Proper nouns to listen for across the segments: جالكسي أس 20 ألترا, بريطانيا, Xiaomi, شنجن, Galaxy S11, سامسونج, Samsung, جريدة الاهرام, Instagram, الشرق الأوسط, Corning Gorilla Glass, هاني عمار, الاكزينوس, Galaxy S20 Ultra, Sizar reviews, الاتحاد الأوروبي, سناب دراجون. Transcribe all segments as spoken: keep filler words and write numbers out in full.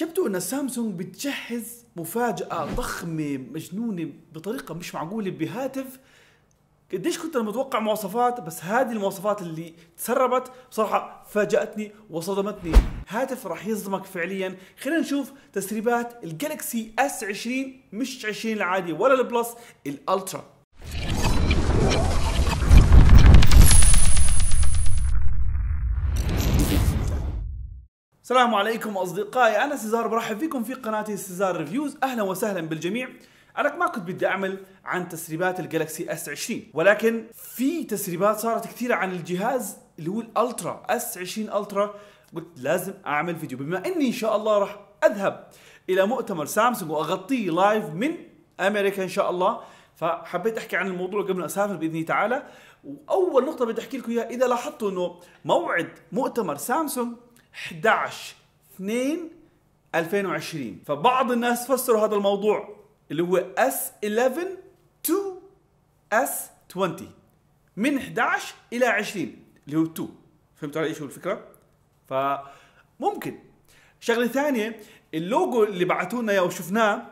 يبدو ان سامسونج بتجهز مفاجأة ضخمة مجنونة بطريقة مش معقولة بهاتف. قديش كنت انا متوقع مواصفات، بس هذه المواصفات اللي تسربت بصراحة فاجأتني وصدمتني. هاتف راح يصدمك فعليا. خلينا نشوف تسريبات الجالكسي اس عشرين، مش عشرين العادي ولا البلس، الالترا. السلام عليكم اصدقائي، انا سيزار، برحب فيكم في قناتي سيزار ريفيوز. اهلا وسهلا بالجميع. انا ما كنت بدي اعمل عن تسريبات الجالكسي اس عشرين، ولكن في تسريبات صارت كثيره عن الجهاز اللي هو الالترا اس عشرين الترا، قلت لازم اعمل فيديو. بما اني ان شاء الله راح اذهب الى مؤتمر سامسونج واغطيه لايف من امريكا ان شاء الله، فحبيت احكي عن الموضوع قبل ما اسافر باذن الله تعالى. واول نقطه بدي احكي لكم اياها، اذا لاحظتوا انه موعد مؤتمر سامسونج احد عشر اثنين ألفين وعشرين، فبعض الناس فسروا هذا الموضوع اللي هو اس إحدى عشر تو اس عشرين، من احد عشر الى عشرين اللي هو اثنين. فهمتوا علي شو الفكره؟ فممكن شغله ثانيه، اللوجو اللي بعثوا لنا اياه وشفناه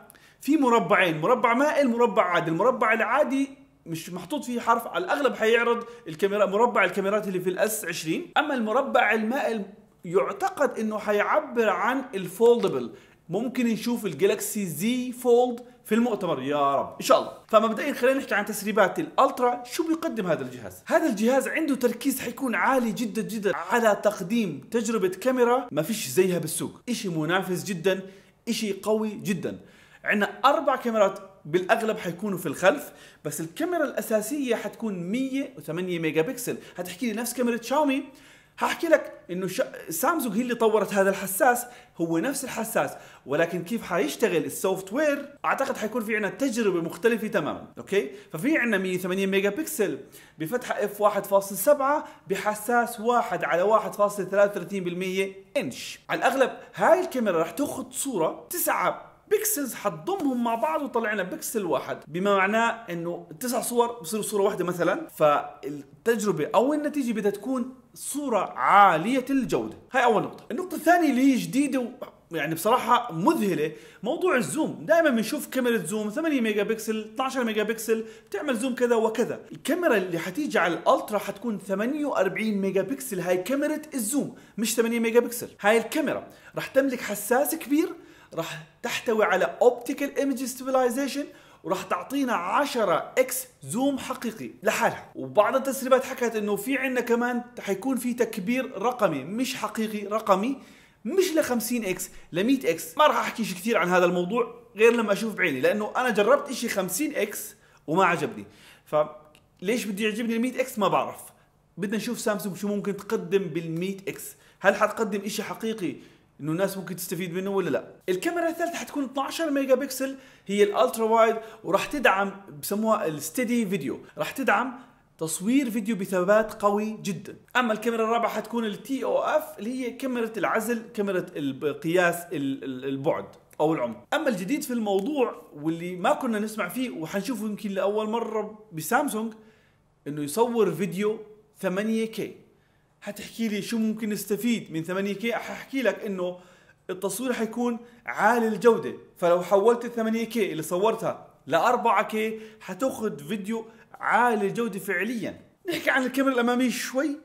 في مربعين، مربع مائل مربع عادي. المربع العادي مش محطوط فيه حرف، على الاغلب حيعرض الكاميرا مربع الكاميرات اللي في الاس عشرين، اما المربع المائل يعتقد انه حيعبر عن الفولدبل. ممكن نشوف الجالكسي زي فولد في المؤتمر يا رب ان شاء الله. فمبدئيا خلينا نحكي عن تسريبات الالترا. شو بيقدم هذا الجهاز؟ هذا الجهاز عنده تركيز حيكون عالي جدا جدا على تقديم تجربة كاميرا ما فيش زيها بالسوق، اشي منافس جدا، اشي قوي جدا. عندنا اربع كاميرات بالاغلب حيكونوا في الخلف، بس الكاميرا الاساسية حتكون مئة وثمانية ميجا بكسل. هتحكي لي نفس كاميرا شاومي، هحكي لك انه سامسونج هي اللي طورت هذا الحساس، هو نفس الحساس، ولكن كيف حيشتغل السوفت وير اعتقد حيكون في عندنا تجربه مختلفه تماما، اوكي؟ ففي عندنا مئة وثمانين ميجا بكسل بفتحه اف واحد فاصلة سبعة بحساس واحد على واحد فاصلة ثلاثة وثلاثين بالمئة انش. على الاغلب هاي الكاميرا راح تاخذ صوره تسعة بكسلز، حتضمهم مع بعض وطلع لنا بكسل واحد، بما معناه انه تسع صور بصيروا صوره واحده مثلا، فالتجربه او النتيجه بدها تكون صوره عاليه الجوده. هاي اول نقطه. النقطه الثانيه اللي هي جديده يعني بصراحه مذهله، موضوع الزوم. دائما بنشوف كاميرا زوم ثمانية ميجا بكسل، اثني عشر ميجا بكسل، بتعمل زوم كذا وكذا. الكاميرا اللي حتيجي على الالترا حتكون ثمانية وأربعين ميجا بكسل، هاي كاميرا الزوم مش ثمانية ميجا بكسل. هاي الكاميرا راح تملك حساس كبير، راح تحتوي على اوبتيكال ايمج ستابلايزيشن، وراح تعطينا عشرة اكس زوم حقيقي لحالها. وبعض التسريبات حكت انه في عندنا كمان حيكون في تكبير رقمي، مش حقيقي رقمي، مش ل خمسين اكس، ل مئة اكس. ما راح احكي شيء كثير عن هذا الموضوع غير لما اشوف بعيني، لانه انا جربت شيء خمسين اكس وما عجبني، فليش بدي يعجبني ال مئة اكس؟ ما بعرف. بدنا نشوف سامسونج شو ممكن تقدم بال مئة اكس، هل حتقدم شيء حقيقي انه الناس ممكن تستفيد منه ولا لا؟ الكاميرا الثالثه حتكون اثني عشر ميجا بكسل، هي الالترا وايد، وراح تدعم بسموها الستيدي فيديو، راح تدعم تصوير فيديو بثبات قوي جدا. اما الكاميرا الرابعه حتكون التي او اف اللي هي كاميرا العزل، كاميرا قياس البعد او العمق. اما الجديد في الموضوع واللي ما كنا نسمع فيه وحنشوفه يمكن لاول مره بسامسونج، انه يصور فيديو ثمانية كي. هتحكي لي شو ممكن نستفيد من ثمانية كي؟ هحكي لك انه التصوير حيكون عالي الجودة، فلو حولت ال ثمانية كي اللي صورتها ل أربعة كي حتاخذ فيديو عالي الجودة فعليا. نحكي عن الكاميرا الأمامية شوي،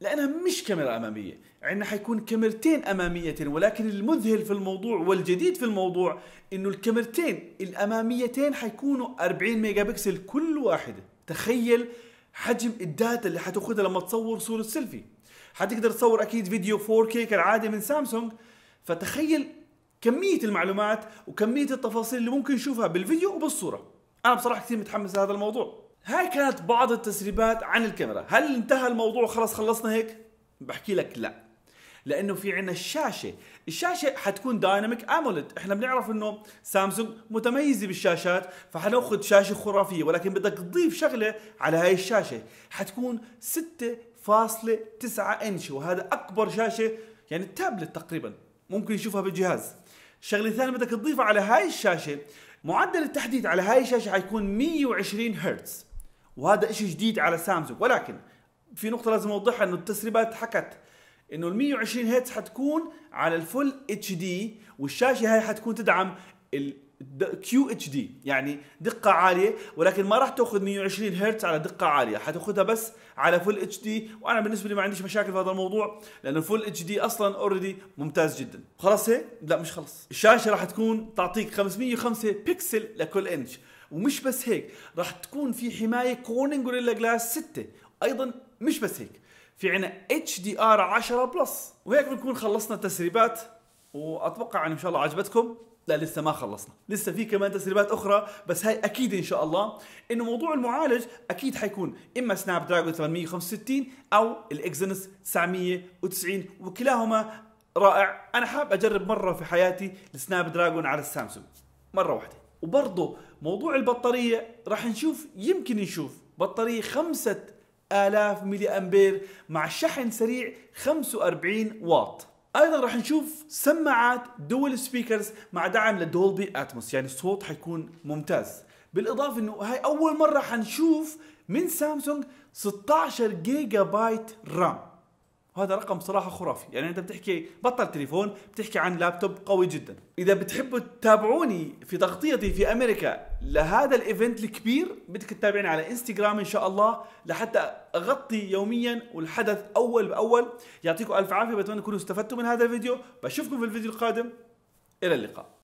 لأنها مش كاميرا أمامية، عندنا حيكون كاميرتين أماميتين، ولكن المذهل في الموضوع والجديد في الموضوع انه الكاميرتين الأماميتين حيكونوا أربعين ميجا بكسل كل واحدة. تخيل حجم الداتا اللي حتاخذها لما تصور صورة سيلفي. حتقدر تصور اكيد فيديو فور كي كالعادة من سامسونج، فتخيل كمية المعلومات وكمية التفاصيل اللي ممكن نشوفها بالفيديو وبالصورة. انا بصراحة كثير متحمس لهذا الموضوع. هاي كانت بعض التسريبات عن الكاميرا. هل انتهى الموضوع خلاص خلصنا هيك؟ بحكي لك لا، لانه في عندنا الشاشة. الشاشة حتكون دايناميك اموليد، احنا بنعرف انه سامسونج متميزة بالشاشات، فحناخذ شاشة خرافية، ولكن بدك تضيف شغلة على هاي الشاشة، حتكون ستة فاصلة تسعة انش، وهذا اكبر شاشة يعني التابلت تقريبا ممكن يشوفها بالجهاز. الشغلة الثانية بدك تضيفها على هاي الشاشة، معدل التحديد على هاي الشاشة حيكون مئة وعشرين هرتز، وهذا شيء جديد على سامسونج. ولكن في نقطة لازم اوضحها، انه التسريبات حكت انه ال مية وعشرين هرتز حتكون على الفل اتش دي، والشاشه هاي حتكون تدعم ال كيو اتش دي، يعني دقه عاليه، ولكن ما راح تاخذ مية وعشرين هرتز على دقه عاليه، حتاخذها بس على فل اتش دي. وانا بالنسبه لي ما عنديش مشاكل في هذا الموضوع، لانه الفل اتش دي اصلا اوريدي ممتاز جدا. خلص هيك؟ لا مش خلص. الشاشه راح تكون تعطيك خمسمية وخمسة بكسل لكل انش، ومش بس هيك، راح تكون في حمايه كورنينج غوريلا جلاس ستة، ايضا مش بس هيك، في عنا اتش دي ار عشرة بلس. وهيك بنكون خلصنا تسريبات، واتوقع ان شاء الله عجبتكم. لا لسه ما خلصنا، لسه في كمان تسريبات اخرى، بس هاي اكيد ان شاء الله انه موضوع المعالج اكيد حيكون اما سناب دراجون ثمانمية وخمسة وستين او الاكزينوس تسعمية وتسعين، وكلاهما رائع. انا حاب اجرب مره في حياتي السناب دراجون على السامسونج مره واحده. وبرضه موضوع البطاريه راح نشوف، يمكن نشوف بطاريه خمسة آلاف ملي امبير مع شحن سريع خمسة وأربعين واط. ايضا راح نشوف سماعات دول سبيكرز مع دعم لدولبي اتموس، يعني الصوت حيكون ممتاز. بالاضافه انه هاي اول مره حنشوف من سامسونج ستة عشر جيجا بايت رام، وهذا رقم صراحه خرافي. يعني انت بتحكي بطل تليفون، بتحكي عن لابتوب قوي جدا. اذا بتحبوا تتابعوني في تغطيتي في امريكا لهذا الايفنت الكبير، بدك تتابعني على انستغرام ان شاء الله، لحتى اغطي يوميا والحدث اول باول. يعطيكم الف عافيه، بتمنى تكونوا استفدتوا من هذا الفيديو. بشوفكم في الفيديو القادم، الى اللقاء.